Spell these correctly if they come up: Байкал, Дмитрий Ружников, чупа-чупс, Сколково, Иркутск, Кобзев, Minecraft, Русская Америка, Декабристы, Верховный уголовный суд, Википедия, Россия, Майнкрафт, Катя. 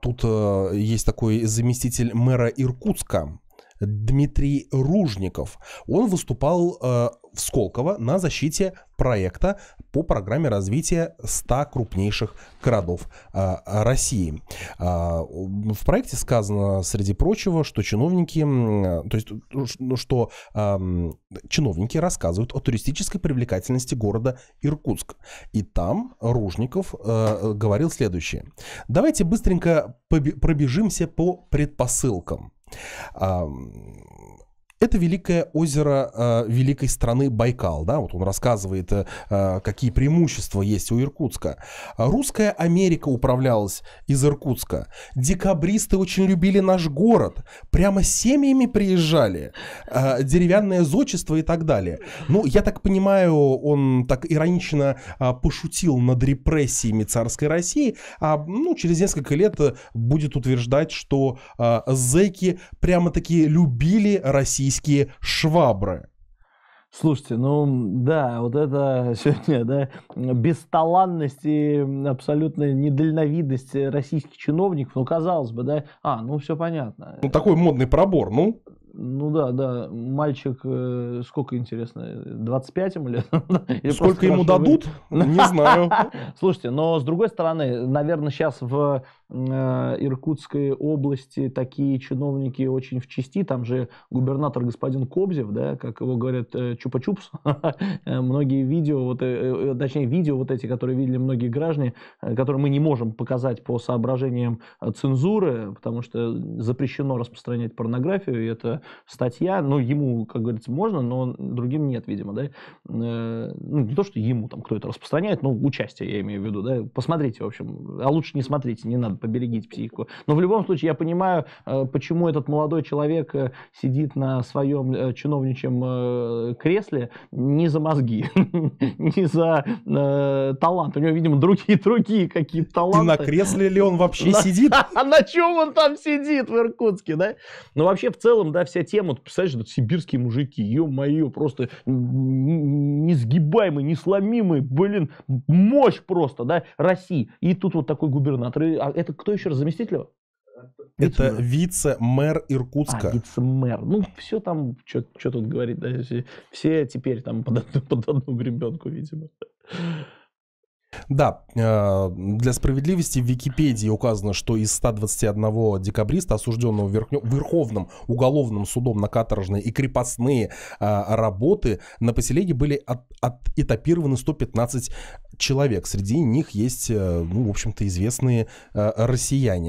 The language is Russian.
Тут есть такой заместитель мэра Иркутска Дмитрий Ружников. Он выступал в Сколково на защите проекта по программе развития 100 крупнейших городов России. В проекте сказано, среди прочего, что чиновники рассказывают о туристической привлекательности города Иркутск. И там Ружников говорил следующее. Давайте быстренько пробежимся по предпосылкам. Это великое озеро великой страны Байкал. Да? Вот он рассказывает, какие преимущества есть у Иркутска. Русская Америка управлялась из Иркутска. Декабристы очень любили наш город. Прямо семьями приезжали. Деревянное зодчество и так далее. Ну, я так понимаю, он так иронично пошутил над репрессиями царской России. Через несколько лет будет утверждать, что зэки прямо-таки любили Россию. Швабры. Слушайте, это сегодня, бесталанность и абсолютная недальновидность российских чиновников, казалось бы, все понятно. Такой модный пробор, мальчик, сколько, интересно, 25 ему лет? Сколько ему дадут? Не знаю. Слушайте, но с другой стороны, наверное, сейчас в Иркутской области такие чиновники очень в чести. Там же губернатор господин Кобзев, как его говорят, чупа-чупс. Многие видео вот эти, которые видели многие граждане, которые мы не можем показать по соображениям цензуры, потому что запрещено распространять порнографию, и это статья, ему, как говорится, можно, но другим нет, видимо, не то, что ему там кто это распространяет, участие я имею в виду, посмотрите, в общем, а лучше не смотрите, не надо, поберегите психику, но в любом случае я понимаю, почему этот молодой человек сидит на своем чиновничьем кресле не за мозги, не за талант, у него, видимо, другие какие-то таланты. И на кресле ли он вообще сидит? А на чем он там сидит в Иркутске, вообще, в целом, вся тема, представляешь, сибирские мужики, ё-моё, просто несгибаемые, несломимые, мощь просто, России. И тут вот такой губернатор. А это кто еще раз, заместитель его? Это вице-мэр Иркутска. Вице-мэр. Все там, что тут говорить, все теперь там под одну гребенку, видимо. Да, для справедливости в Википедии указано, что из 121 декабриста, осужденного Верховным уголовным судом на каторжные и крепостные работы, на поселение были этапированы 115 человек. Среди них есть, в общем-то, известные россияне.